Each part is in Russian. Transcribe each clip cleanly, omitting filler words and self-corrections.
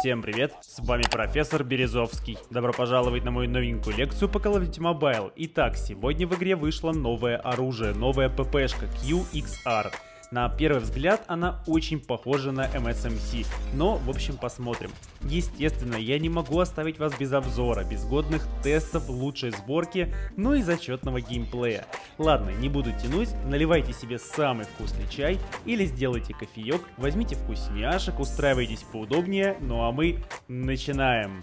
Всем привет, с вами профессор Березовский. Добро пожаловать на мою новенькую лекцию по Call of Duty Mobile. Итак, сегодня в игре вышло новое оружие, новая ППшка QXR. На первый взгляд она очень похожа на MSMC, но в общем посмотрим. Естественно, я не могу оставить вас без обзора, без годных тестов, лучшей сборки, ну и зачетного геймплея. Ладно, не буду тянуть, наливайте себе самый вкусный чай или сделайте кофеек, возьмите вкусняшек, устраивайтесь поудобнее, ну а мы начинаем.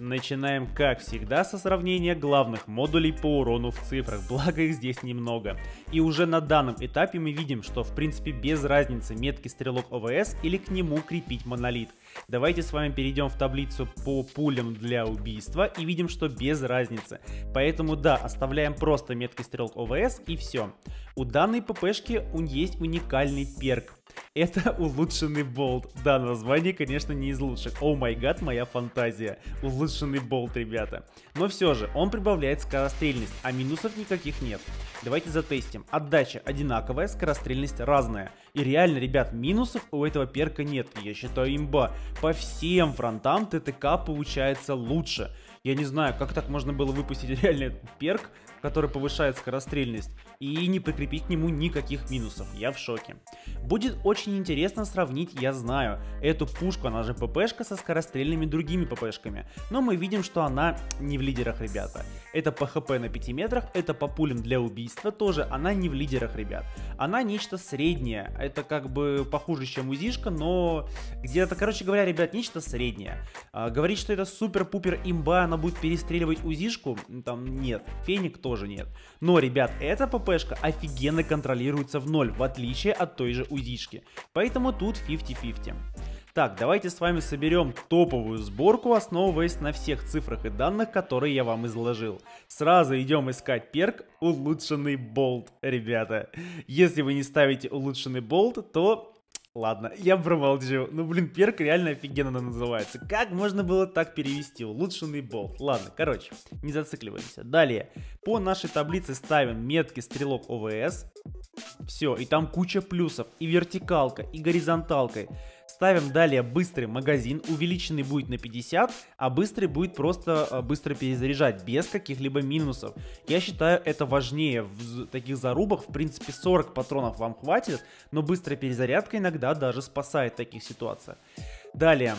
Начинаем, как всегда, со сравнения главных модулей по урону в цифрах, благо их здесь немного. И уже на данном этапе мы видим, что в принципе без разницы, меткий стрелок ОВС или к нему крепить монолит. Давайте с вами перейдем в таблицу по пулям для убийства и видим, что без разницы. Поэтому да, оставляем просто меткий стрелок ОВС и все. У данной ППшки есть уникальный перк. Это улучшенный болт. Да, название, конечно, не из лучших. О май гад, моя фантазия. Улучшенный болт, ребята. Но все же, он прибавляет скорострельность, а минусов никаких нет. Давайте затестим. Отдача одинаковая, скорострельность разная. И реально, ребят, минусов у этого перка нет. Я считаю, имба. По всем фронтам ТТК получается лучше. Я не знаю, как так можно было выпустить реально перк, который повышает скорострельность, и не прикрепить к нему никаких минусов. Я в шоке. Будет очень интересно сравнить, я знаю, эту пушку, она же ППшка, со скорострельными другими ППшками. Но мы видим, что она не в лидерах, ребята. Это по ХП на 5 метрах, это по пулям для убийства, тоже она не в лидерах, ребят. Она нечто среднее, это как бы похуже, чем УЗИшка, но где-то, короче говоря, ребят, нечто среднее. Говорить, что это супер-пупер имба, она будет перестреливать УЗИшку, там нет, Феник тоже нет. Но, ребят, эта ППшка офигенно контролируется в ноль, в отличие от той же УЗИшки. Поэтому тут 50-50. Так, давайте с вами соберем топовую сборку, основываясь на всех цифрах и данных, которые я вам изложил. Сразу идем искать перк улучшенный болт, ребята. Если вы не ставите улучшенный болт, то... Ладно, я промолчу. Ну, блин, перк реально офигенно называется. Как можно было так перевести? Улучшенный болт. Ладно, короче, не зацикливаемся. Далее, по нашей таблице ставим метки стрелок ОВС. Все, и там куча плюсов. И вертикалка, и горизонталкой. Ставим далее быстрый магазин, увеличенный будет на 50, а быстрый будет просто быстро перезаряжать, без каких-либо минусов. Я считаю, это важнее. В таких зарубах, в принципе, 40 патронов вам хватит, но быстрая перезарядка иногда даже спасает в таких ситуациях. Далее.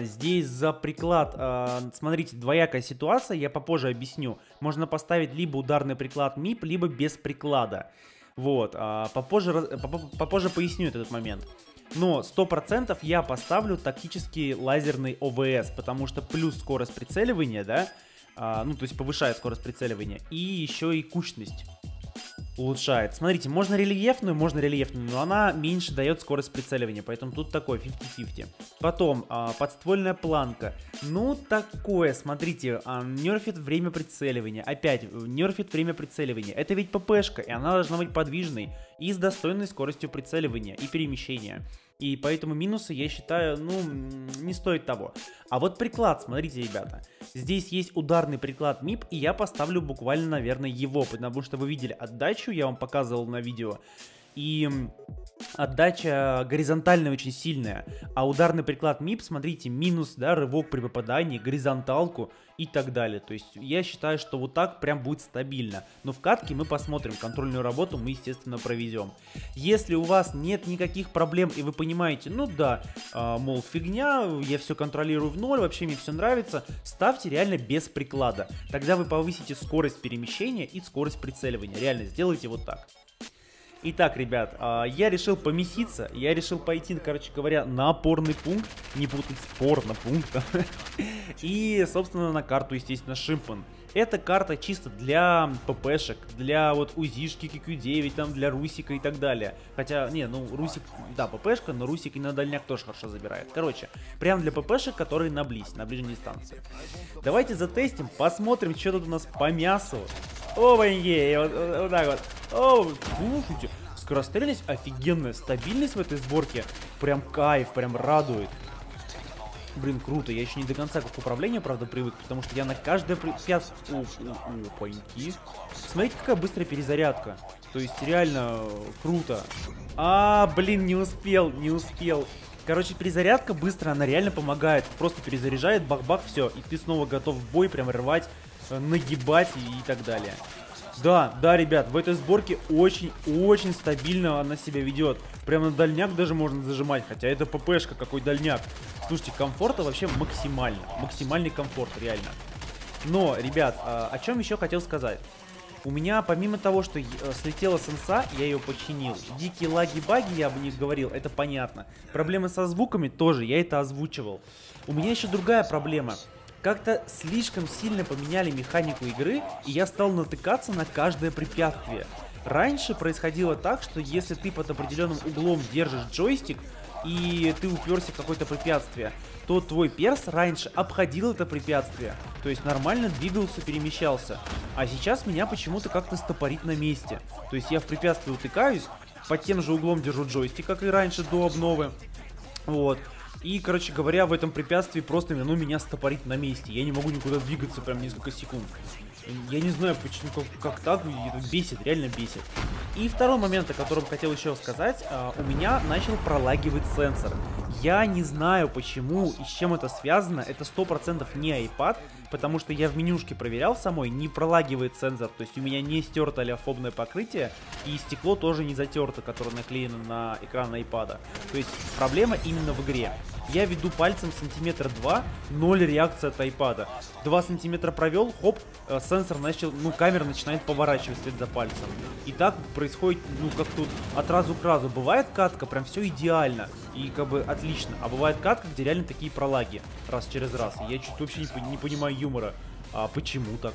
Здесь за приклад, смотрите, двоякая ситуация, я попозже объясню. Можно поставить либо ударный приклад MIP, либо без приклада. Вот, попозже поясню этот момент. Но 100% я поставлю тактический лазерный ОВС, потому что плюс скорость прицеливания, да, ну то есть повышает скорость прицеливания, и еще и кучность улучшает. Смотрите, можно рельефную, но она меньше дает скорость прицеливания, поэтому тут такой 50-50. Потом, подствольная планка. Ну, такое, смотрите, нерфит время прицеливания. Опять, нерфит время прицеливания. Это ведь ППшка, и она должна быть подвижной и с достойной скоростью прицеливания и перемещения. И поэтому минусы, я считаю, ну, не стоит того. А вот приклад, смотрите, ребята. Здесь есть ударный приклад MIP, и я поставлю буквально, наверное, его, потому что вы видели отдачу, я вам показывал на видео. И отдача горизонтальная очень сильная. А ударный приклад MIP, смотрите, минус, да, рывок при попадании, горизонталку и так далее. То есть я считаю, что вот так прям будет стабильно. Но в катке мы посмотрим, контрольную работу мы, естественно, проведем. Если у вас нет никаких проблем и вы понимаете, ну да, мол, фигня, я все контролирую в ноль, вообще мне все нравится, ставьте реально без приклада. Тогда вы повысите скорость перемещения и скорость прицеливания. Реально, сделайте вот так. Итак, ребят, я решил помеситься, я решил пойти, короче говоря, на опорный пункт, не путать с порнопунктом, и, собственно, на карту, естественно, Шимпан. Эта карта чисто для ППшек, для вот УЗИшки, Q9, там, для Русика и так далее. Хотя, не, ну, Русик, да, ППшка, но Русик и на дальняк тоже хорошо забирает. Короче, прям для ППшек, которые на ближней дистанции. Давайте затестим, посмотрим, что тут у нас по мясу. Ованье, вот так вот. О, слушайте, скорострельность офигенная, стабильность в этой сборке прям кайф, прям радует. Блин, круто. Я еще не до конца к управлению, правда, привык, потому что я на каждое... Опаньки. Смотрите, какая быстрая перезарядка. То есть, реально круто. А, блин, не успел. Короче, перезарядка быстро, она реально помогает. Просто перезаряжает, бах-бах, все. И ты снова готов в бой прям рвать, нагибать и так далее. Да, да, ребят, в этой сборке очень-очень стабильно она себя ведет. Прямо на дальняк даже можно зажимать, хотя это ППшка, какой дальняк. Слушайте, комфорта вообще максимально. Максимальный комфорт, реально. Но, ребят, о чем еще хотел сказать. У меня, помимо того, что слетела сенса, я ее починил. Дикие лаги-баги, я об них говорил, это понятно. Проблемы со звуками тоже, я это озвучивал. У меня еще другая проблема. Как-то слишком сильно поменяли механику игры, и я стал натыкаться на каждое препятствие. Раньше происходило так, что если ты под определенным углом держишь джойстик, и ты уперся в какое-то препятствие, то твой перс раньше обходил это препятствие. То есть нормально двигался, перемещался. А сейчас меня почему-то как-то стопорит на месте. То есть я в препятствие утыкаюсь, под тем же углом держу джойстик, как и раньше до обновы. Вот. И, короче говоря, в этом препятствии просто меня стопорит на месте. Я не могу никуда двигаться прям несколько секунд. Я не знаю, почему, как так, бесит, реально бесит. И второй момент, о котором хотел еще сказать, у меня начал пролагивать сенсор. Я не знаю, почему и с чем это связано, это 100% не iPad, потому что я в менюшке проверял самой, не пролагивает сенсор, то есть у меня не стерто олеофобное покрытие, и стекло тоже не затерто, которое наклеено на экран iPad. То есть проблема именно в игре. Я веду пальцем сантиметра 2, 0 реакция от iPad. 2 сантиметра провел, хоп, сенсор начал, камера начинает поворачивать след за пальцем. И так происходит, как тут, от разу к разу. Бывает катка, прям все идеально и как бы отлично. А бывает катка, где реально такие пролаги раз через раз. И я чуть вообще не понимаю юмора. А почему так?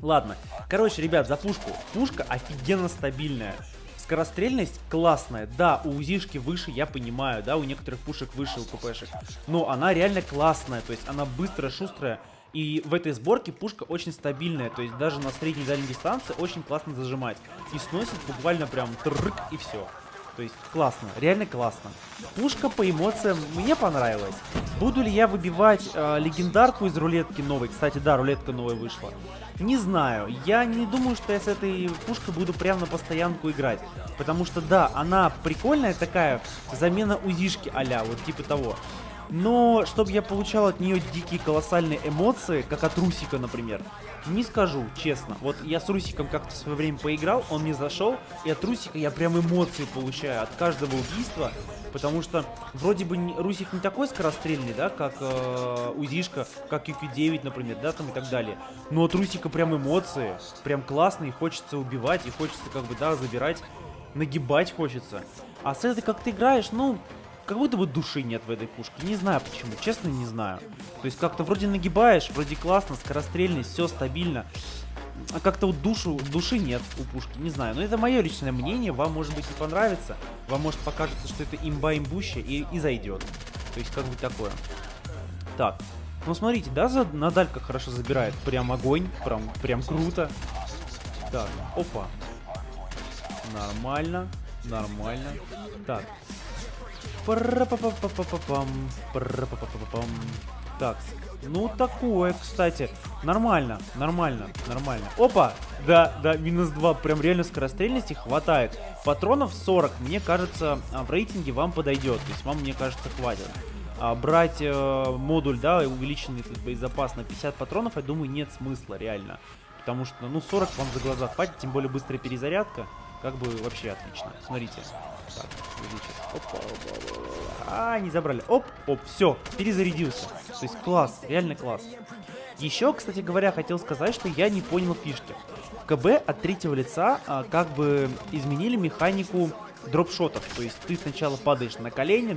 Ладно. Короче, ребят, за пушку. Пушка офигенно стабильная. Скорострельность классная, да, у УЗИшки выше, я понимаю, да, у некоторых пушек выше, у ППшек, но она реально классная, то есть она быстрая, шустрая, и в этой сборке пушка очень стабильная, то есть даже на средней дальней дистанции очень классно зажимать, и сносит буквально прям трык и все. То есть классно, реально классно. Пушка по эмоциям мне понравилась. Буду ли я выбивать легендарку из рулетки новой? Кстати, да, рулетка новая вышла. Не знаю, я не думаю, что я с этой пушкой буду прям на постоянку играть. Потому что, да, она прикольная такая, замена УЗИшки а-ля, вот типа того. Но, чтобы я получал от нее дикие колоссальные эмоции, как от Русика, например, не скажу, честно. Вот я с Русиком как-то в свое время поиграл, он мне зашел, и от Русика я прям эмоции получаю от каждого убийства, потому что вроде бы Русик не такой скорострельный, да, как УЗИшка, как Q9, например, да, там и так далее. Но от Русика прям эмоции, прям классные, хочется убивать, и хочется как бы, да, забирать, нагибать хочется. А с этой, как ты играешь, как будто бы души нет в этой пушке. Не знаю почему, честно не знаю. То есть как-то вроде нагибаешь, вроде классно, скорострельность, все стабильно. А как-то вот души нет у пушки, не знаю. Но это мое личное мнение, вам может быть не понравится. Вам может покажется, что это имба-имбущая и зайдет. То есть как бы такое. Так, смотрите, да, на дальках хорошо забирает. Прям огонь, прям круто. Так, опа. Нормально, нормально. Так. Так, такое, кстати. Нормально. Опа! Да, минус 2. Прям реально скорострельности хватает. Патронов 40, мне кажется, в рейтинге вам подойдет. То есть вам, мне кажется, хватит. Брать модуль, да, увеличенный боезапас на 50 патронов, я думаю, нет смысла, реально. Потому что, 40 вам за глаза хватит, тем более быстрая перезарядка. Как бы вообще отлично. Смотрите. Так, не забрали. Оп, все, перезарядился. То есть класс, реально класс. Еще, кстати говоря, хотел сказать, что я не понял фишки. В КБ от третьего лица как бы изменили механику дропшотов. То есть ты сначала падаешь на колени.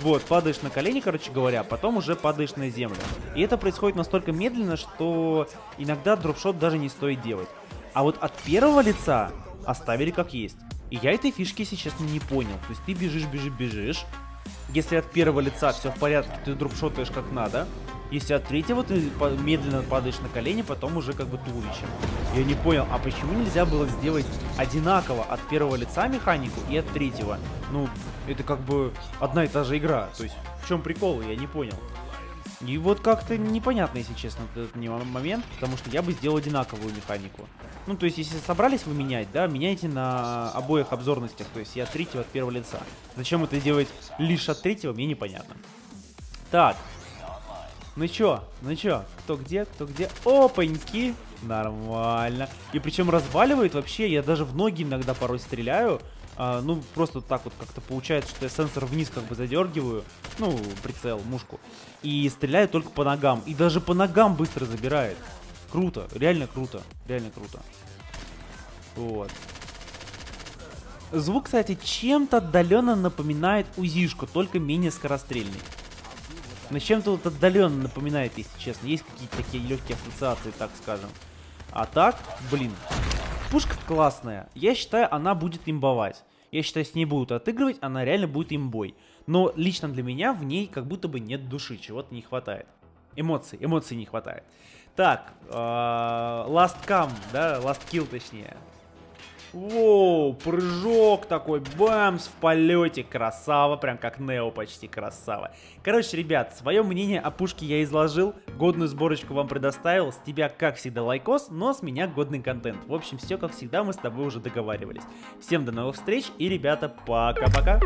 Вот, падаешь на колени, короче говоря, потом уже падаешь на землю. И это происходит настолько медленно, что иногда дропшот даже не стоит делать. А вот от первого лица оставили как есть. И я этой фишки, если честно, не понял. То есть ты бежишь. Если от первого лица все в порядке, ты дропшотаешь как надо, Если от третьего ты медленно падаешь на колени, потом уже как бы туловищем. Я не понял, а почему нельзя было сделать одинаково от первого лица механику и от третьего? Ну, это как бы одна и та же игра. То есть в чем прикол, я не понял. И вот как-то непонятно, если честно, этот момент, потому что я бы сделал одинаковую механику. Ну, то есть, если собрались вы менять, да, меняйте на обоих обзорностях, то есть и от третьего, от первого лица. Зачем это делать лишь от третьего, мне непонятно. Так, ну чё, кто где? Опаньки, нормально. И причем разваливает вообще, я даже в ноги иногда порой стреляю. Ну, просто так вот как-то получается, что я сенсор вниз как бы задергиваю, ну, прицел, мушку, и стреляю только по ногам. И даже по ногам быстро забирает. Круто, реально круто. Вот. Звук, кстати, чем-то отдаленно напоминает УЗИшку, только менее скорострельный. Но чем-то вот отдаленно напоминает, если честно. Есть какие-то такие легкие ассоциации, так скажем. А так, блин... Пушка классная, я считаю, она будет имбовать. Я считаю, с ней будут отыгрывать, она реально будет имбой. Но лично для меня в ней как будто бы нет души, чего-то не хватает. Эмоций не хватает. Так, last cam, да, last kill точнее. Воу, прыжок такой, бамс, в полете, красава, прям как Нео почти, красава. Короче, ребят, свое мнение о пушке я изложил, годную сборочку вам предоставил, с тебя, как всегда, лайкос, но с меня годный контент. В общем, все, как всегда, мы с тобой уже договаривались. Всем до новых встреч и, ребята, пока-пока.